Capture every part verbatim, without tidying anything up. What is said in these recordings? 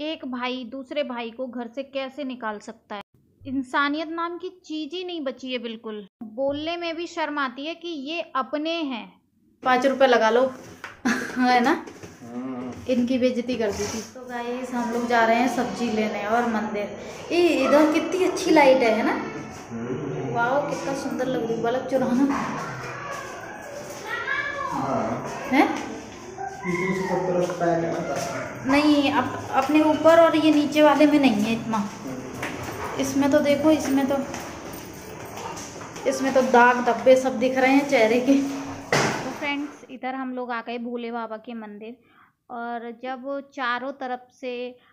एक भाई दूसरे भाई को घर से कैसे निकाल सकता है। इंसानियत नाम की चीज ही नहीं बची है। बिल्कुल बोलने में भी शर्म आती है कि ये अपने हैं। पाँच रुपये लगा लो है ना, इनकी बेइज्जती कर दी थी। तो गाइस हम लोग जा रहे हैं सब्जी लेने और मंदिर। ये इधर कितनी अच्छी लाइट है, है ना। वाह कितना सुंदर लग रही, बल्ब चुराना है नहीं अप, अपने ऊपर और ये नीचे वाले में नहीं है इतना। इसमें तो देखो, इसमें तो इसमें तो दाग धब्बे सब दिख रहे हैं चेहरे के। तो फ्रेंड्स इधर हम लोग आ गए भोले बाबा के मंदिर। और जब चारों तरफ से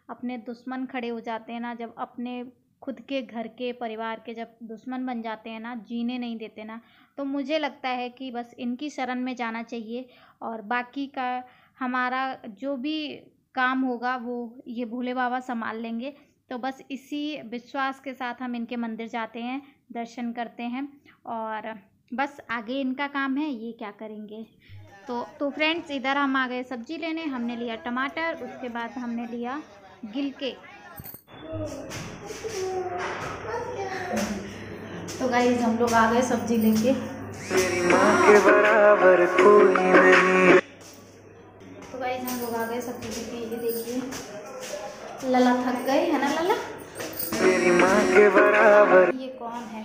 अपने दुश्मन खड़े हो जाते हैं ना, जब अपने खुद के घर के परिवार के जब दुश्मन बन जाते हैं ना, जीने नहीं देते ना, तो मुझे लगता है कि बस इनकी शरण में जाना चाहिए। और बाकी का हमारा जो भी काम होगा वो ये भोले बाबा संभाल लेंगे। तो बस इसी विश्वास के साथ हम इनके मंदिर जाते हैं, दर्शन करते हैं और बस आगे इनका काम है ये क्या करेंगे। तो तो फ्रेंड्स इधर हम आ गए सब्जी लेने। हमने लिया टमाटर, उसके बाद हमने लिया गिलके। तो गाइस हम लोग आ गए सब्जी लेके। तो गाइस हम लोग आ गए सब्जी लेके। ये देखिए लला थक गए, है ना लला। तेरी माँ के बराबर ये कौन है।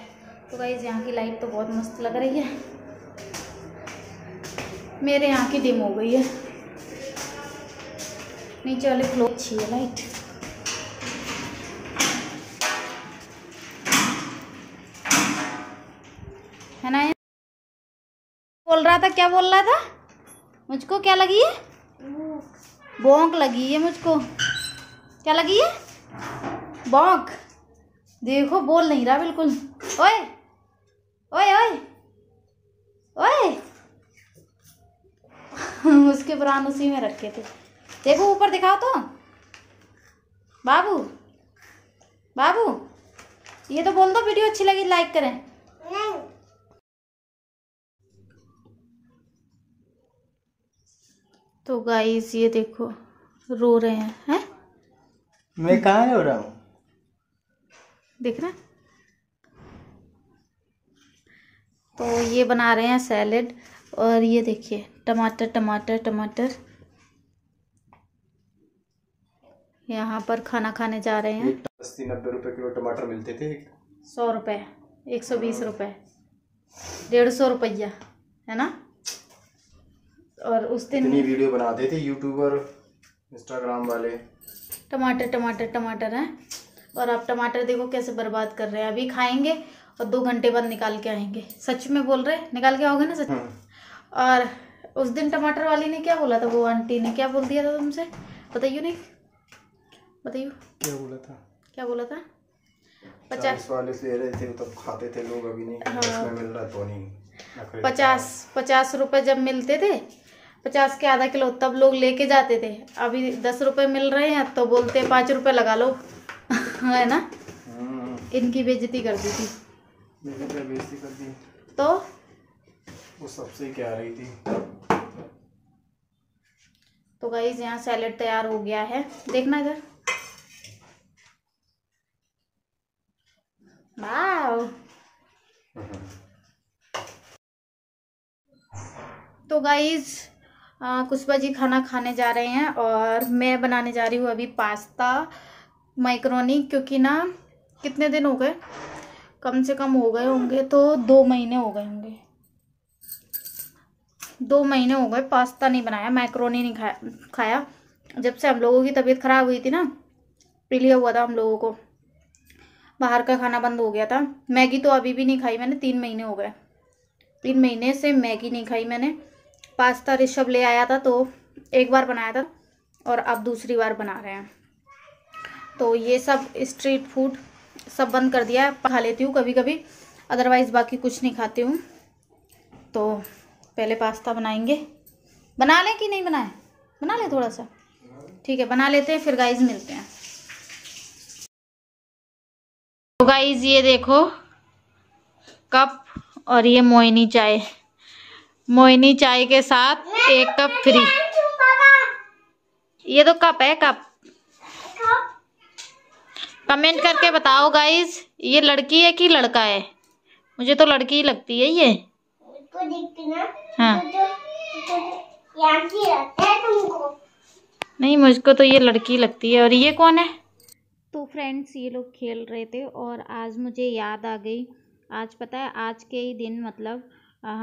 तो गाइस यहाँ की लाइट तो बहुत मस्त लग रही है, मेरे यहाँ की डिम हो गई है। नीचे वाले फ्लोर अच्छी है लाइट। है ना, बोल रहा था, क्या बोल रहा था। मुझको क्या लगी है, भौंक लगी है। मुझको क्या लगी है, भौंक। देखो बोल नहीं रहा बिल्कुल। ओए ओए ओए ओए उसके प्राण उसी में रखे थे। देखो ऊपर दिखाओ तो, बाबू बाबू ये तो बोल दो। वीडियो अच्छी लगी लाइक करें। तो गाइस ये देखो रो रहे हैं, हैं? मैं कहाँ रो रहा हूँ, देख रहा। तो ये बना रहे हैं सैलेड। और ये देखिए टमाटर टमाटर टमाटर। यहाँ पर खाना खाने जा रहे हैं। अस्सी नब्बे रुपए किलो टमाटर मिलते थे। सौ रुपए, एक सौ बीस रुपए, डेढ़ सौ रुपया, है ना। और उस दिन इतनी वीडियो बनाते थे यूट्यूबर इंस्टाग्राम वाले। टमाटर टमाटर टमाटर हैं। और आप टमाटर देखो कैसे बर्बाद कर रहे हैं। अभी खाएंगे और दो घंटे बाद निकाल के आएंगे। सच में बोल रहे, निकाल के आओगे ना सच। और उस दिन टमाटर वाली ने क्या बोला था, वो आंटी ने क्या बोल दिया था तुमसे, बताइयो। नहीं बताइयो क्या बोला था, क्या बोला था। पचास वाले से रहे थे तब खाते थे लोग, अभी नहीं। हाँ। मिल रहा तो नहीं। पचास पचास रुपये जब मिलते थे, पचास के आधा किलो, तब लोग लेके जाते थे। अभी दस रुपये मिल रहे हैं तो बोलते हैं पाँच रुपये लगा लो है ना। इनकी बेइज्जती कर दी थी, बेइज्जती कर दी। तो वो सबसे क्या रही थी। तो गाइस यहाँ सैलेड तैयार हो गया है, देखना इधर। तो गाइस कुशबा जी खाना खाने जा रहे हैं और मैं बनाने जा रही हूँ अभी पास्ता मैक्रोनी। क्योंकि ना कितने दिन हो गए, कम से कम हो गए होंगे तो दो महीने हो गए होंगे। दो महीने हो गए पास्ता नहीं बनाया, मैक्रोनी नहीं खाया खाया जब से हम लोगों की तबीयत ख़राब हुई थी ना, पीलिया हुआ था हम लोगों को, बाहर का खाना बंद हो गया था। मैगी तो अभी भी नहीं खाई मैंने, तीन महीने हो गए, तीन महीने से मैगी नहीं खाई मैंने। पास्ता ऋषभ ले आया था तो एक बार बनाया था और अब दूसरी बार बना रहे हैं। तो ये सब स्ट्रीट फूड सब बंद कर दिया है। खा लेती हूँ कभी कभी, अदरवाइज़ बाकी कुछ नहीं खाती हूँ। तो पहले पास्ता बनाएंगे, बना लें कि नहीं बनाए, बना लें थोड़ा सा, ठीक है बना लेते हैं फिर गाइज मिलते हैं। तो गाइज ये देखो कप और ये मोहिनी चाय, मोहिनी चाय के साथ एक कप फ्री। ये तो कप है, कप कमेंट करके बताओ गाइज, ये लड़की है कि लड़का है? मुझे तो लड़की ही लगती है ये इसको देखते ना। हाँ तो तो तो है तुमको? नहीं, मुझको तो ये लड़की लगती है। और ये कौन है? तो फ्रेंड्स ये लोग खेल रहे थे और आज मुझे याद आ गई। आज पता है आज के ही दिन मतलब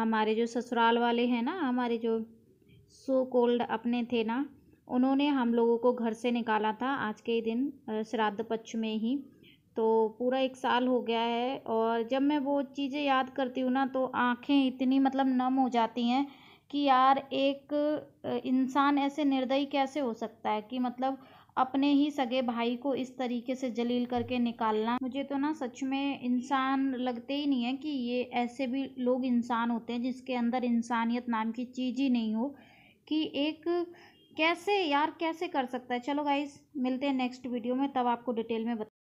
हमारे जो ससुराल वाले हैं ना, हमारे जो सो कोल्ड अपने थे ना, उन्होंने हम लोगों को घर से निकाला था आज के ही दिन श्राद्ध पक्ष में ही। तो पूरा एक साल हो गया है और जब मैं वो चीज़ें याद करती हूँ ना तो आंखें इतनी मतलब नम हो जाती हैं कि यार एक इंसान ऐसे निर्दयी कैसे हो सकता है कि मतलब अपने ही सगे भाई को इस तरीके से जलील करके निकालना। मुझे तो ना सच में इंसान लगते ही नहीं है कि ये ऐसे भी लोग इंसान होते हैं जिसके अंदर इंसानियत नाम की चीज़ ही नहीं हो कि एक कैसे यार कैसे कर सकता है। चलो गाइस मिलते हैं नेक्स्ट वीडियो में, तब आपको डिटेल में बता